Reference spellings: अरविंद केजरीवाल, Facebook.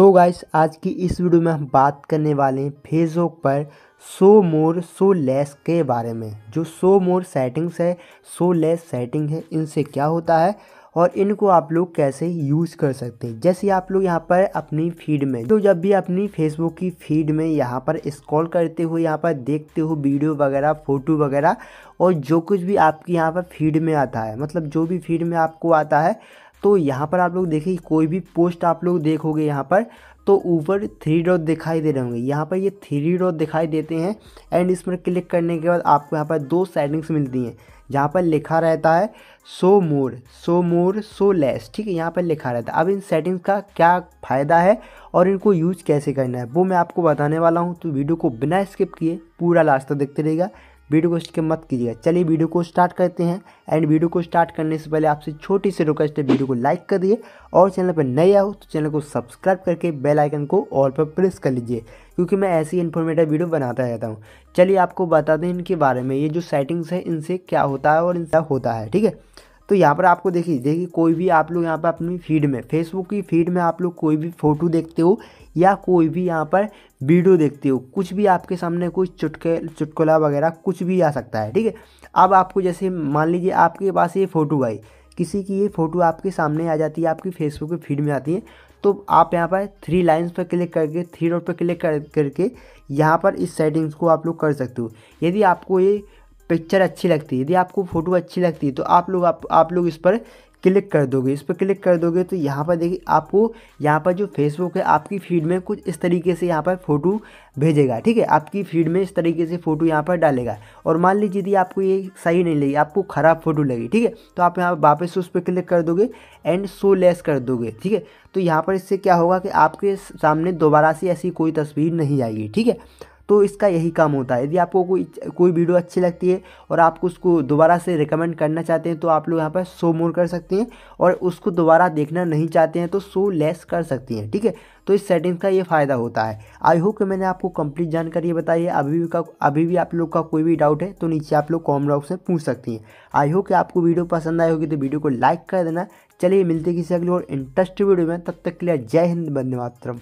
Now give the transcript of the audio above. तो गाइस आज की इस वीडियो में हम बात करने वाले हैं फेसबुक पर शो मोर शो लेस के बारे में। जो शो मोर सेटिंग्स है, शो लेस सेटिंग है, इनसे क्या होता है और इनको आप लोग कैसे यूज़ कर सकते हैं। जैसे आप लोग यहाँ पर अपनी फीड में, तो जब भी अपनी फेसबुक की फीड में यहाँ पर स्क्रॉल करते हो, यहाँ पर देखते हो वीडियो वगैरह, फ़ोटो वगैरह और जो कुछ भी आपकी यहाँ पर फीड में आता है, मतलब जो भी फीड में आपको आता है, तो यहाँ पर आप लोग देखिए कोई भी पोस्ट आप लोग देखोगे यहाँ पर, तो ऊपर थ्री डॉट दिखाई दे रहे होंगे। यहाँ पर ये थ्री डॉट दिखाई देते हैं एंड इसमें क्लिक करने के बाद आपको यहाँ पर दो सेटिंग्स मिलती हैं जहाँ पर लिखा रहता है शो मोर शो लेस, ठीक है, यहाँ पर लिखा रहता है। अब इन सेटिंग्स का क्या फ़ायदा है और इनको यूज कैसे करना है वो मैं आपको बताने वाला हूँ। तो वीडियो को बिना स्किप किए पूरा लास्ट तक देखते रहिएगा, वीडियो को स्किप मत कीजिएगा। चलिए वीडियो को स्टार्ट करते हैं एंड वीडियो को स्टार्ट करने से पहले आपसे छोटी सी रिक्वेस्ट है, वीडियो को लाइक कर दिए और चैनल पर नए आओ तो चैनल को सब्सक्राइब करके बेल आइकन को ऑल पर प्रेस कर लीजिए, क्योंकि मैं ऐसी इन्फॉर्मेटिव वीडियो बनाता रहता हूँ। चलिए आपको बता दें इनके बारे में, ये जो सेटिंग्स है इनसे क्या होता है और इनका होता है, ठीक है। तो यहाँ पर आपको देखिए कोई भी आप लोग यहाँ पर अपनी फीड में, फेसबुक की फीड में आप लोग कोई भी फ़ोटो देखते हो या कोई भी यहाँ पर वीडियो देखते हो, कुछ भी आपके सामने कोई चुटकुला वगैरह कुछ भी आ सकता है, ठीक है। अब आपको जैसे मान लीजिए आपके पास ये फ़ोटो आई, किसी की ये फ़ोटो आपके सामने आ जाती है, आपकी फेसबुक की फीड में आती है, तो आप यहाँ पर थ्री लाइन्स पर क्लिक करके, थ्री डॉट पर क्लिक करके यहाँ पर इस सेटिंग्स को आप लोग कर सकते हो। यदि आपको ये पिक्चर अच्छी लगती है, यदि आपको फ़ोटो अच्छी लगती है, तो आप लोग इस पर क्लिक कर दोगे। इस पर क्लिक कर दोगे तो यहाँ पर देखिए आपको यहाँ पर जो फेसबुक है आपकी फीड में कुछ इस तरीके से यहाँ पर फ़ोटो भेजेगा, ठीक है। आपकी फीड में इस तरीके से फ़ोटो यहाँ पर डालेगा और मान लीजिए यदि आपको ये सही नहीं लगी, आपको ख़राब फ़ोटो लगी, ठीक है, तो आप यहाँ पर वापस उस पर क्लिक कर दोगे एंड शो लेस कर दोगे, ठीक है। तो यहाँ पर इससे क्या होगा कि आपके सामने दोबारा से ऐसी कोई तस्वीर नहीं आएगी, ठीक है। तो इसका यही काम होता है। यदि आपको कोई वीडियो अच्छी लगती है और आपको उसको दोबारा से रिकमेंड करना चाहते हैं, तो आप लोग यहाँ पर शो मोर कर सकते हैं, और उसको दोबारा देखना नहीं चाहते हैं तो शो लेस कर सकती हैं, ठीक है। तो इस सेटिंग का ये फ़ायदा होता है। आई होप कि मैंने आपको कंप्लीट जानकारी बताई है। अभी भी आप लोग का कोई भी डाउट है तो नीचे आप लोग कॉमेंट बॉक्स में पूछ सकती हैं। आई होप कि आपको वीडियो पसंद आई होगी तो वीडियो को लाइक कर देना। चलिए मिलते किसी अगले और इंटरेस्टिंग वीडियो में, तब तक के लिए जय हिंद, वंदे मातरम।